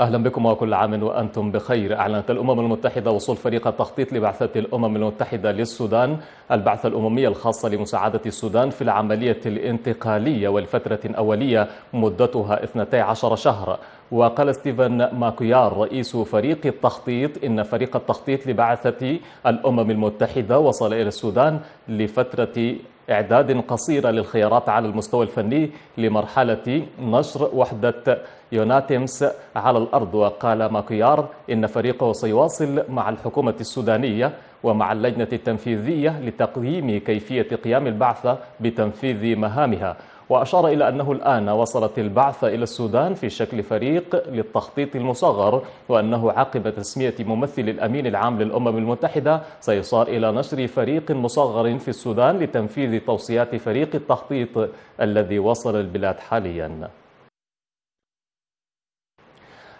أهلا بكم وكل عام وأنتم بخير. أعلنت الأمم المتحدة وصول فريق التخطيط لبعثة الأمم المتحدة للسودان البعثة الأممية الخاصة لمساعدة السودان في العملية الانتقالية والفترة الأولية مدتها 12 شهرا. وقال ستيفن ماكيار رئيس فريق التخطيط إن فريق التخطيط لبعثة الأمم المتحدة وصل إلى السودان لفترة إعداد قصيرة للخيارات على المستوى الفني لمرحلة نشر وحدة يوناتيمس على الأرض. وقال ماكيار إن فريقه سيواصل مع الحكومة السودانية ومع اللجنة التنفيذية لتقييم كيفية قيام البعثة بتنفيذ مهامها. وأشار إلى أنه الآن وصلت البعثة إلى السودان في شكل فريق للتخطيط المصغر، وأنه عقب تسمية ممثل الأمين العام للأمم المتحدة سيصار إلى نشر فريق مصغر في السودان لتنفيذ توصيات فريق التخطيط الذي وصل البلاد حالياً.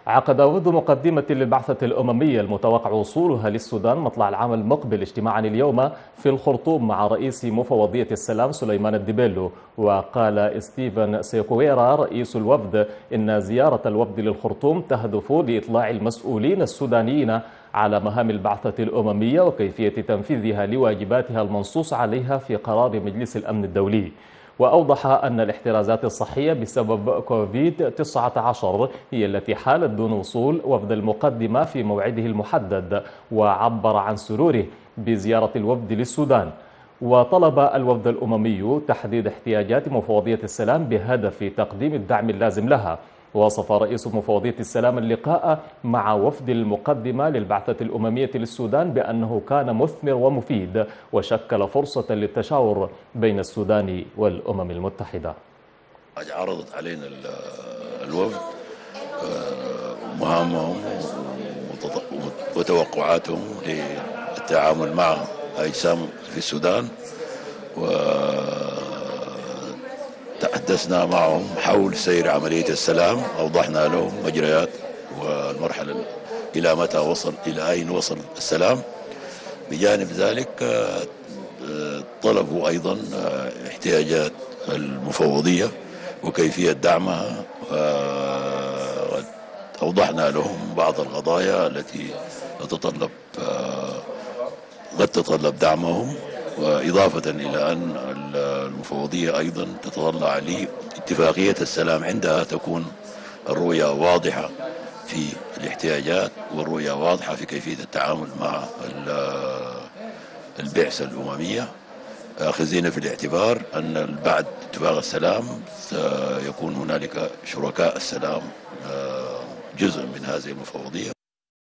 عقد ود مقدمة للبعثة الأممية المتوقع وصولها للسودان مطلع العام المقبل اجتماعا اليوم في الخرطوم مع رئيس مفوضية السلام سليمان الدبيلو. وقال ستيفن سيكويرا رئيس الوفد إن زيارة الوفد للخرطوم تهدف لإطلاع المسؤولين السودانيين على مهام البعثة الأممية وكيفية تنفيذها لواجباتها المنصوص عليها في قرار مجلس الأمن الدولي. وأوضح أن الاحترازات الصحية بسبب كوفيد-19 هي التي حالت دون وصول وفد المقدمة في موعده المحدد، وعبر عن سروره بزيارة الوفد للسودان. وطلب الوفد الأممي تحديد احتياجات مفوضية السلام بهدف تقديم الدعم اللازم لها. وصف رئيس مفوضية السلام اللقاء مع وفد المقدمة للبعثة الأممية للسودان بأنه كان مثمر ومفيد وشكل فرصة للتشاور بين السودان والأمم المتحدة. عرضت علينا الوفد مهامهم وتوقعاتهم للتعامل مع أجسام في السودان، تحدثنا معهم حول سير عملية السلام، أوضحنا لهم مجريات والمرحلة إلى متى وصل إلى أين وصل السلام. بجانب ذلك طلبوا أيضا احتياجات المفوضية وكيفية دعمها، أوضحنا لهم بعض القضايا التي قد تتطلب دعمهم، وإضافة إلى أن المفوضية أيضا تتطلع لاتفاقية السلام عندها تكون الرؤية واضحة في الاحتياجات والرؤية واضحة في كيفية التعامل مع البعثة الأممية، آخذين في الاعتبار أن بعد اتفاق السلام سيكون هنالك شركاء السلام جزء من هذه المفوضية.